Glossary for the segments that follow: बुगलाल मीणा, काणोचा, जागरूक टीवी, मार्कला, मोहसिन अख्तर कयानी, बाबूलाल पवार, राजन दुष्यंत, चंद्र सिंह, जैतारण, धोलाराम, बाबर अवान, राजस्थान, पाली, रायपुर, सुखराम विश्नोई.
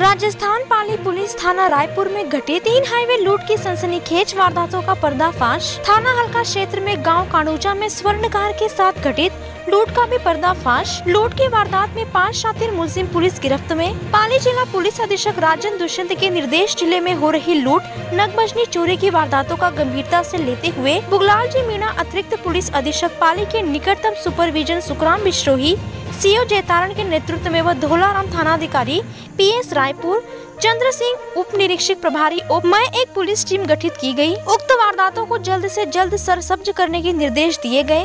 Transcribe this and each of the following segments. राजस्थान पाली police थाना रायपुर में घटे 3 हाईवे लूट की सनसनीखेज वारदातों का पर्दाफाश। थाना हल्का क्षेत्र में गांव काणोचा में स्वर्ण कार के साथ घटित लूट का भी पर्दाफाश। लूट की वारदात में 5 शातिर मुलजिम पुलिस गिरफ्त में। पाली जिला पुलिस अधीक्षक राजन दुष्यंत के निर्देश जिले में हो रही लूट, नकबजनी, चोरी की वारदातों का गंभीरता से लेते हुए बुगलाल मीणा अतिरिक्त पुलिस अधीक्षक पाली के निकटतम सुपरविजन सुखराम विश्नोई सीओ जैतारण के नेतृत्व में व धोलाराम थानाधिकारी पीएस रायपुर चंद्र सिंह उप निरीक्षक प्रभारी में एक पुलिस टीम गठित की गयी। उक्त वारदातों को जल्द से जल्द सरसब्ज करने के निर्देश दिए गए।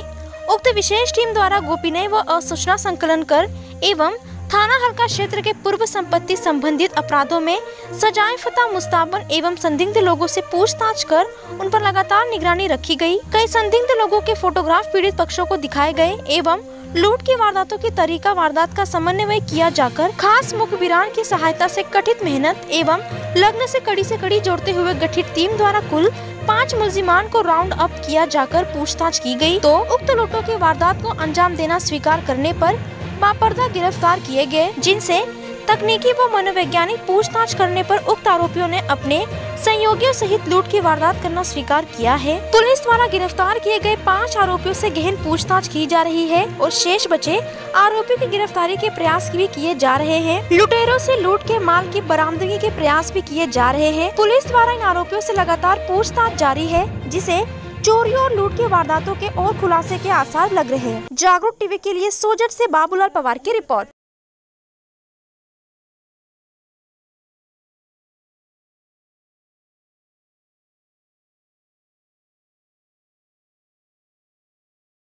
उक्त विशेष टीम द्वारा गोपनीय व सूचना संकलन कर एवं थाना हल्का क्षेत्र के पूर्व संपत्ति संबंधित अपराधों में सजाए फता मुस्ताबन एवं संदिग्ध लोगों से पूछताछ कर उन पर लगातार निगरानी रखी गई। कई संदिग्ध लोगों के फोटोग्राफ पीड़ित पक्षों को दिखाए गए एवं लूट की वारदातों की तरीका वारदात का समन्वय किया जाकर खास मुखबिरान की सहायता से कठिन मेहनत एवं लग्न से कड़ी जोड़ते हुए गठित टीम द्वारा कुल 5 मुलजिमान को राउंड अप किया जाकर पूछताछ की गई। तो उक्त लूटों की वारदात को अंजाम देना स्वीकार करने पर बापर्दा गिरफ्तार किए गए, जिनसे तकनीकी व मनोवैज्ञानिक पूछताछ करने पर उक्त आरोपियों ने अपने सहयोगियों सहित लूट की वारदात करना स्वीकार किया है। पुलिस द्वारा गिरफ्तार किए गए 5 आरोपियों से गहन पूछताछ की जा रही है और शेष बचे आरोपियों की गिरफ्तारी के प्रयास भी किए जा रहे हैं। लुटेरों से लूट के माल की बरामदगी के प्रयास भी किए जा रहे हैं। पुलिस द्वारा इन आरोपियों से लगातार पूछताछ जारी है, जिसे चोरी और लूट की वारदातों के और खुलासे के आसार लग रहे हैं। जागरूक टीवी के लिए सोजत से बाबूलाल पवार की रिपोर्ट।